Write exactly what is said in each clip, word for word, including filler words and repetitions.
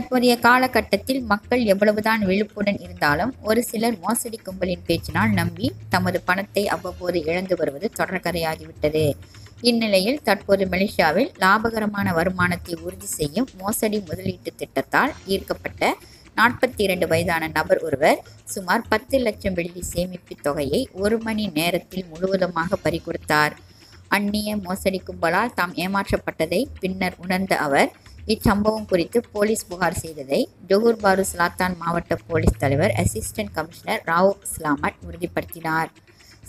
தற்போதைய காலகட்டத்தில் மக்கள் எவ்வளவுதான் விழிப்புடன் இருந்தாலும் ஒரு சிலர் மோசடி கும்பலின் பேச்சினால் நம்பி தமது பணத்தை அவ்வப்போது இழந்து வருவது தொடர்கதையாகிவிட்டது. இந்நிலையில் தற்போது மலேசியாவில் லாபகரமான வருமானத்தை உறுதி செய்யும் மோசடி முதலீட்டு திட்டத்தால் ஈர்க்கப்பட்ட நாற்பத்தி இரண்டு வயதான நபர் ஒருவர் சுமார் பத்து லட்சம் வெள்ளி சேமிப்பு தொகையை ஒரு மணி நேரத்தில் முழுவதுமாக பறிகொடுத்தார். அந்நிய மோசடி கும்பலால் தாம் ஏமாற்றப்பட்டதை பின்னர் உணர்ந்த அவர் இச்சம்பவம் குறித்து போலீஸ் புகார் செய்ததை ஜொகூர் பாரு சலாத்தான் மாவட்ட போலீஸ் தலைவர் அசிஸ்டன்ட் கமிஷனர் ராவ் இஸ்லாமட் உறுதிப்படுத்தினார்.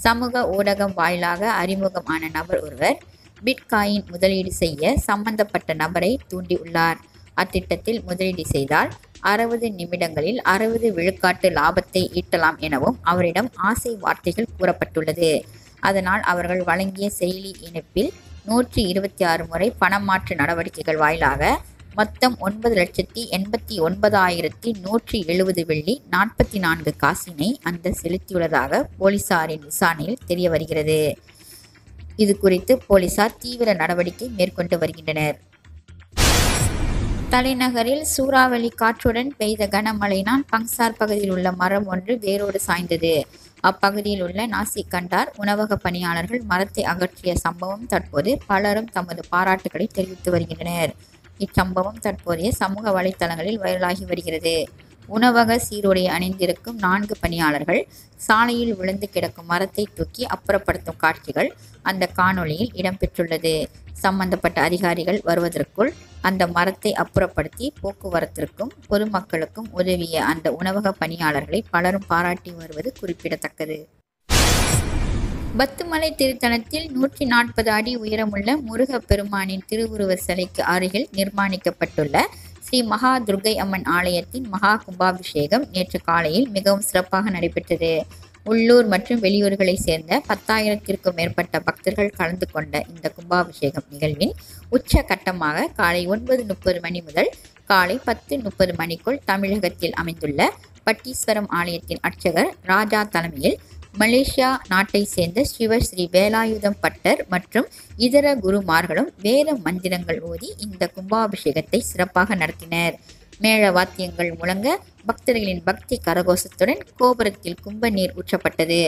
சமூக ஊடகம் வாயிலாக அறிமுகமான நபர் ஒருவர் பிட்காயின் முதலீடு செய்ய சம்பந்தப்பட்ட நபரை தூண்டியுள்ளார். அத்திட்டத்தில் முதலீடு செய்தால் அறுபது நிமிடங்களில் அறுபது விழுக்காட்டு லாபத்தை ஈட்டலாம் எனவும் அவரிடம் ஆசை வார்த்தைகள் கூறப்பட்டுள்ளது. அதனால் அவர்கள் வழங்கிய செயலி இணைப்பில் நூற்றி இருபத்தி ஆறு முறை பணமாற்று நடவடிக்கைகள் வாயிலாக மொத்தம் ஒன்பது லட்சத்தி எண்பத்தி ஒன்பதாயிரத்தி நூற்றி எழுபது வெள்ளி நாற்பத்தி நான்கு காசினை அந்த செலுத்தியுள்ளதாக போலீசாரின் விசாரணையில் தெரிய வருகிறது. இது குறித்து போலீசார் தீவிர நடவடிக்கை மேற்கொண்டு வருகின்றனர். தலைநகரில் சூறாவளி காற்றுடன் பெய்த கனமழையினால் பங்சார் பகுதியில் உள்ள மரம் ஒன்று வேரோடு சாய்ந்தது. அப்பகுதியில் உள்ள நாசிக் கண்டார் உணவக பணியாளர்கள் மரத்தை அகற்றிய சம்பவம் தற்போது பலரும் தமது பாராட்டுகளை தெரிவித்து வருகின்றனர். இச்சம்பவம் தற்போதைய சமூக வலைத்தளங்களில் வைரலாகி வருகிறது. உணவக சீருடை அணிந்திருக்கும் நான்கு பணியாளர்கள் சாலையில் விழுந்து கிடக்கும் மரத்தை தூக்கி அப்புறப்படுத்தும் காட்சிகள் அந்த காணொளியில் இடம்பெற்றுள்ளது. சம்பந்தப்பட்ட அதிகாரிகள் வருவதற்குள் அந்த மரத்தை அப்புறப்படுத்தி போக்குவரத்திற்கும் பொதுமக்களுக்கும் உதவிய அந்த உணவக பணியாளர்களை பலரும் பாராட்டி வருவது குறிப்பிடத்தக்கது. பத்துமலை திருத்தலத்தில் நூற்றி நாற்பது அடி உயரமுள்ள முருக பெருமானின் திருவுருவ சிலைக்கு அருகில் நிர்மாணிக்கப்பட்டுள்ள ஸ்ரீ மகா துர்கை அம்மன் ஆலயத்தின் மகா கும்பாபிஷேகம் நேற்று காலையில் மிகவும் சிறப்பாக நடைபெற்றது. உள்ளூர் மற்றும் வெளியூர்களை சேர்ந்த பத்தாயிரத்திற்கும் மேற்பட்ட பக்தர்கள் கலந்து கொண்ட இந்த கும்பாபிஷேகம் நிகழ்வின் உச்ச கட்டமாக காலை ஒன்பது முப்பது மணி முதல் காலை பத்து முப்பது மணிக்குள் தமிழகத்தில் அமைந்துள்ள பட்டீஸ்வரம் ஆலயத்தின் அர்ச்சகர் ராஜா தலைமையில் மலேசியா நாட்டை சேர்ந்த சிவர் ஸ்ரீ வேலாயுதம் பட்டர் மற்றும் இதர குருமார்களும் வேத மந்திரங்கள் ஓதி இந்த கும்பாபிஷேகத்தை சிறப்பாக நடத்தினர். மேள வாத்தியங்கள் முழங்க பக்தர்களின் பக்தி கரகோஷத்துடன் கோபுரத்தில் கும்ப நீர் ஊற்றப்பட்டது.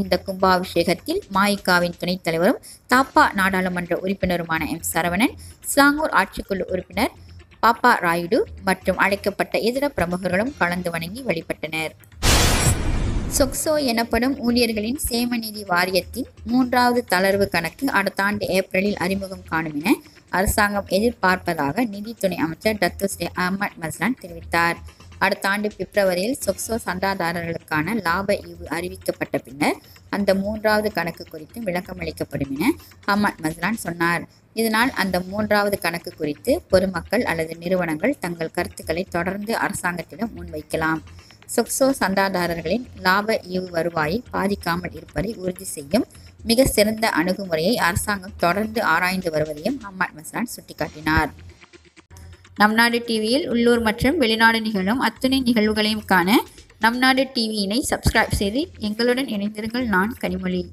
இந்த கும்பாபிஷேகத்தில் மாயிகாவின் துணைத் தலைவரும் தாப்பா நாடாளுமன்ற உறுப்பினருமான எம் சரவணன், ஸ்லாங்கூர் ஆட்சிக்குழு உறுப்பினர் பாப்பா ராயுடு மற்றும் அழைக்கப்பட்ட இதர பிரமுகர்களும் கலந்து வணங்கி வழிபட்டனர். சொக்சோ எனப்படும் ஊழியர்களின் சேமநிதி வாரியத்தின் மூன்றாவது தளர்வு கணக்கு அடுத்த ஆண்டு ஏப்ரலில் அறிமுகம் காணும் என அரசாங்கம் எதிர்பார்ப்பதாக நிதித்துறை அமைச்சர் டத்து ஸ்ரீ அஹமத் மஸ்லான் தெரிவித்தார். அடுத்த ஆண்டு பிப்ரவரியில் சொக்சோ சந்தாதாரர்களுக்கான லாப ஈவு அறிவிக்கப்பட்ட பின்னர் அந்த மூன்றாவது கணக்கு குறித்து விளக்கம் அளிக்கப்படும் என அஹமத் மஸ்லான் சொன்னார். இதனால் அந்த மூன்றாவது கணக்கு குறித்து பொதுமக்கள் அல்லது நிறுவனங்கள் தங்கள் கருத்துக்களை தொடர்ந்து அரசாங்கத்திடம் முன்வைக்கலாம். சொக்சோ சந்தாதாரர்களின் லாப ஈவு வருவாயை பாதிக்காமல் இருப்பதை உறுதி செய்யும் மிக சிறந்த அணுகுமுறையை அரசாங்கம் தொடர்ந்து ஆராய்ந்து வருவதையும் அஹமத் மஸ்லான் சுட்டிக்காட்டினார். நம்நாடு டிவியில் உள்ளூர் மற்றும் வெளிநாடு நிகழும் அத்துணை நிகழ்வுகளையும் காண நம்நாடு டிவியினை சப்ஸ்கிரைப் செய்து எங்களுடன் இணைந்திருங்கள். நான் கனிமொழி.